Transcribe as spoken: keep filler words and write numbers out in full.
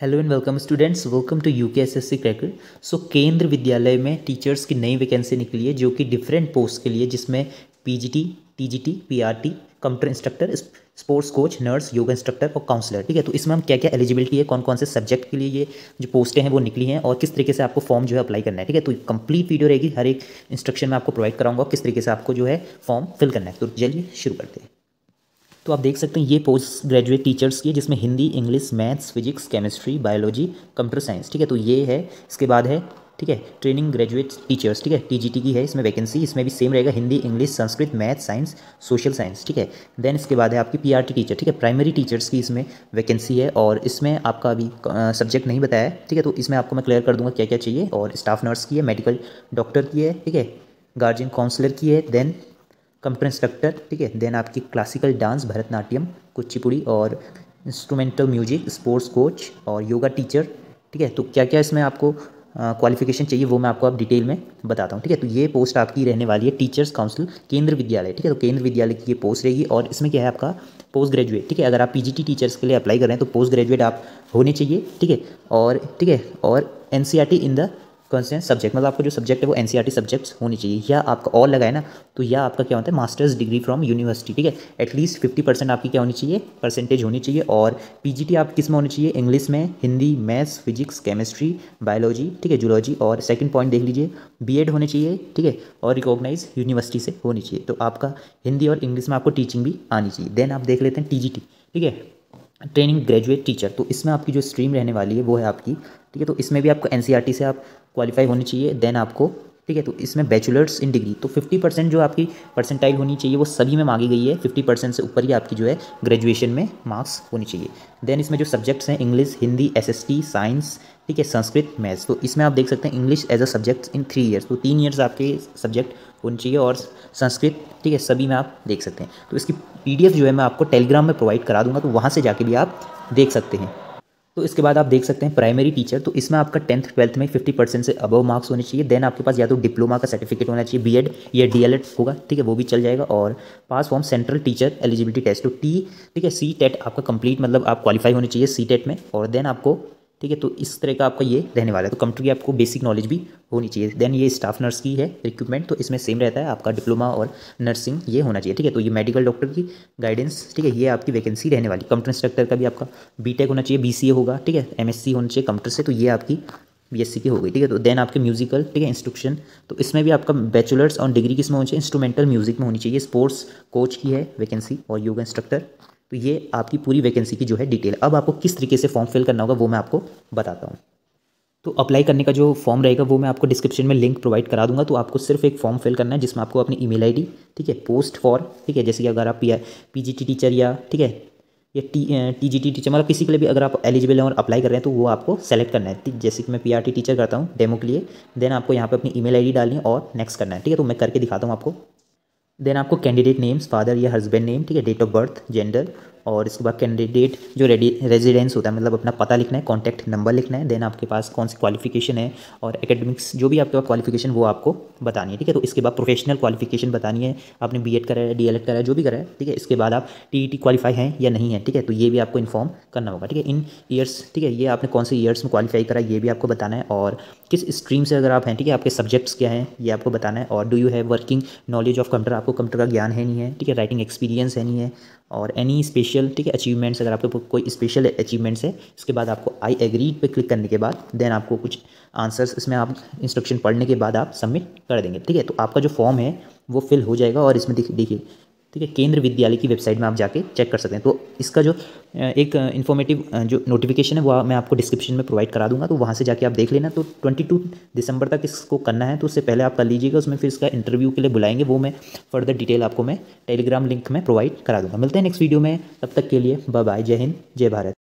Hello and welcome students, welcome to UKSSC cracker. So Kendra Vidyalaya में teachers की नई vacancy निकली है जो कि डिफरेंट पोस्ट के लिए, जिसमें PGT, TGT, PRT, computer instructor, sports coach, nurse, yoga instructor और काउंसलर। ठीक है, तो इसमें हम क्या क्या एलिजिबिलिटी है, कौन कौन से सब्जेक्ट के लिए ये जो पोस्टें हैं वो निकली हैं और किस तरीके से आपको फॉर्म जो है अप्लाई करना है। ठीक है, तो कंप्लीट वीडियो रहेगी, हर एक इंस्ट्रक्शन में आपको प्रोवाइड कराऊंगा किस तरीके से आपको जो है फॉर्म फिल करना है। तो चलिए शुरू करते हैं। तो आप देख सकते हैं ये पोस्ट ग्रेजुएट टीचर्स की है, जिसमें Hindi, English, maths, physics, chemistry, biology, computer science. ठीक है, तो ये है। इसके बाद है, ठीक है, ट्रेनिंग ग्रेजुएट टीचर्स। ठीक है, टीजीटी की है इसमें वैकेंसी, इसमें भी सेम रहेगा, Hindi, English, Sanskrit, maths, science, social science. ठीक है, देन इसके बाद है आपकी पीआरटी टीचर। ठीक है, प्राइमरी टीचर्स की इसमें वैकेंसी है और इसमें आपका अभी सब्जेक्ट नहीं बताया है। ठीक है, तो इसमें आपको मैं क्लियर कर दूंगा क्या क्या चाहिए। और स्टाफ नर्स की है, मेडिकल डॉक्टर की है, ठीक है, गार्जियन काउंसलर की है, देन कंप्यूटर इंस्ट्रक्टर। ठीक है, देन आपकी क्लासिकल डांस, भरतनाट्यम, कुचिपुड़ी और इंस्ट्रूमेंटल म्यूजिक, स्पोर्ट्स कोच और योगा टीचर। ठीक है, तो क्या क्या इसमें आपको क्वालिफिकेशन चाहिए वो मैं आपको अब डिटेल में बताता हूँ। ठीक है, तो ये पोस्ट आपकी रहने वाली है टीचर्स काउंसिल केंद्र विद्यालय। ठीक है, तो केंद्र विद्यालय की ये पोस्ट रहेगी और इसमें क्या है आपका पोस्ट ग्रेजुएट। ठीक है, अगर आप पीजीटी टीचर्स के लिए अप्लाई कर रहे हैं तो पोस्ट ग्रेजुएट आप होने चाहिए। ठीक है, और ठीक है और NCERT in the concern subject, मतलब आपको जो सब्जेक्ट है वो एनसीईआरटी सब्जेक्ट्स होने चाहिए। या आपका और लगाए ना तो या आपका क्या होता है मास्टर्स डिग्री फ्रॉम यूनिवर्सिटी। ठीक है, एटलीस्ट फिफ्टी परसेंट आपकी क्या होनी चाहिए, परसेंटेज होनी चाहिए। और पीजीटी आप किस में होनी चाहिए, इंग्लिश में, Hindi, maths, physics, chemistry, biology, ठीक है, जूलॉजी। और सेकंड पॉइंट देख लीजिए, बीएड होने चाहिए। ठीक है, और रिकॉग्नाइज यूनिवर्सिटी से होनी चाहिए। तो आपका हिंदी और इंग्लिश में आपको टीचिंग भी आनी चाहिए। देन आप देख लेते हैं टीजीटी, ठीक है, ट्रेनिंग ग्रेजुएट टीचर। तो इसमें आपकी जो स्ट्रीम रहने वाली है वो है आपकी, ठीक है, तो इसमें भी आपको एनसीईआरटी से आप क्वालिफाई होनी चाहिए। देन आपको, ठीक है, तो इसमें बैचलर्स इन डिग्री, तो फिफ्टी परसेंट जो आपकी परसेंटाइल होनी चाहिए वो सभी में मांगी गई है। फिफ्टी परसेंट से ऊपर ही आपकी जो है ग्रेजुएशन में मार्क्स होनी चाहिए। देन इसमें जो सब्जेक्ट्स हैं, इंग्लिश, हिंदी, एसएसटी, साइंस, ठीक है, संस्कृत, मैथ्स। तो इसमें आप देख सकते हैं English as a subject in three years, तो तीन ईयर्स आपके सब्जेक्ट होने चाहिए। और संस्कृत, ठीक है, सभी में आप देख सकते हैं। तो इसकी पीडीएफ जो है मैं आपको टेलीग्राम में प्रोवाइड करा दूंगा, तो वहाँ से जाके भी आप देख सकते हैं। तो इसके बाद आप देख सकते हैं प्राइमरी टीचर। तो इसमें आपका टेंथ ट्वेल्थ में फिफ्टी परसेंट से अबव मार्क्स होने चाहिए। देन आपके पास या तो डिप्लोमा का सर्टिफिकेट होना चाहिए, बीएड या डीएलएड होगा, ठीक है, वो भी चल जाएगा। और pass form central teacher eligibility test, तो टी, ठीक है, सी टेट आपका कंप्लीट, मतलब आप क्वालिफाई होने चाहिए सी टेट में। और देन आपको, ठीक है, तो इस तरह का आपका ये रहने वाला है। तो कंप्यूटर की आपको बेसिक नॉलेज भी होनी चाहिए। देन ये स्टाफ नर्स की है रिक्रूटमेंट, तो इसमें सेम रहता है आपका डिप्लोमा और नर्सिंग ये होना चाहिए। ठीक है, तो ये मेडिकल डॉक्टर की गाइडेंस, ठीक है, ये आपकी वैकेंसी रहने वाली। कंप्यूटर इंस्ट्रक्टर का भी आपका बीटेक होना चाहिए, बीसीए होगा, ठीक है, एमएससी होना चाहिए कंप्यूटर से, तो ये आपकी बीएससी की हो गई। ठीक है, तो देन आपके म्यूजिकल, ठीक है, इंस्ट्रक्शन, तो इसमें भी आपका बैचलर्स और डिग्री किस में होनी चाहिए, इंस्ट्रूमेंटल म्यूजिक में होनी चाहिए। स्पोर्ट्स कोच की है वैकेंसी और योगा इंस्ट्रक्टर। तो ये आपकी पूरी वैकेंसी की जो है डिटेल। अब आपको किस तरीके से फॉर्म फिल करना होगा वो मैं आपको बताता हूँ। तो अप्लाई करने का जो फॉर्म रहेगा वो मैं आपको डिस्क्रिप्शन में लिंक प्रोवाइड करा दूंगा। तो आपको सिर्फ एक फॉर्म फिल करना है जिसमें आपको अपनी ईमेल आईडी, ठीक है, पोस्ट फॉर, ठीक है, जैसे कि अगर आप पीजीटी टीचर या, ठीक है, या टी टीजीटी टीचर, मतलब किसी के लिए भी अगर आप एलिजिबल हैं और अप्लाई कर रहे हैं तो वो आपको सेलेक्ट करना है। जैसे कि मैं पीआरटी टीचर करता हूँ डेमो के लिए। देन आपको यहाँ पर अपनी ईमेल आईडी डालनी है और नेक्स्ट करना है। ठीक है, तो मैं करके दिखाता हूँ आपको। देन आपको कैंडिडेट नेम्स, फादर या हस्बैंड नेम, ठीक है, डेट ऑफ बर्थ, जेंडर, और इसके बाद कैंडिडेट जो रेजिडेंस होता है, मतलब अपना पता लिखना है, कॉन्टैक्ट नंबर लिखना है। देन आपके पास कौन सी क्वालिफिकेशन है और एकेडमिक्स जो भी आपके पास क्वालिफिकेशन वो आपको बतानी है। ठीक है, तो इसके बाद प्रोफेशनल क्वालिफिकेशन बतानी है, आपने बीएड करा है, डीएलएड करा है, जो भी करा है। ठीक है, इसके बाद आप टीईटी क्वालिफाई हैं या नहीं है, ठीक है, तो ये भी आपको इन्फॉर्म करना होगा। ठीक है, इन ईयर्स, ठीक है, ये आपने कौन से ईयर्स में क्वालिफाई करा ये भी आपको बताना है। और किस स्ट्रीम से अगर आप हैं, ठीक है, आपके सब्जेक्ट्स क्या हैं ये आपको बताना है। और do you have working knowledge of computer, आपको कंप्यूटर का ज्ञान है नहीं है, ठीक है, राइटिंग एक्सपीरियंस है नहीं है। और एनी स्पेशल, ठीक है, अचीवमेंट्स, अगर आपके कोई स्पेशल अचीवमेंट्स है। इसके बाद आपको आई एग्री पे क्लिक करने के बाद देन आपको कुछ आंसर्स इसमें आप इंस्ट्रक्शन पढ़ने के बाद आप सबमिट कर देंगे। ठीक है, तो आपका जो फॉर्म है वो फिल हो जाएगा। और इसमें देखिए, ठीक है, केंद्र विद्यालय की वेबसाइट में आप जाके चेक कर सकते हैं। तो इसका जो एक इन्फॉर्मेटिव जो नोटिफिकेशन है वो मैं आपको डिस्क्रिप्शन में प्रोवाइड करा दूंगा, तो वहाँ से जाके आप देख लेना। तो बाईस दिसंबर तक इसको करना है, तो उससे पहले आप कर लीजिएगा। उसमें फिर इसका इंटरव्यू के लिए बुलाएंगे, वो मैं फर्दर डिटेल आपको मैं टेलीग्राम लिंक में प्रोवाइड करा दूँगा। मिलते हैं नेक्स्ट वीडियो में, तब तक के लिए बाय बाय। जय हिंद, जय भारत।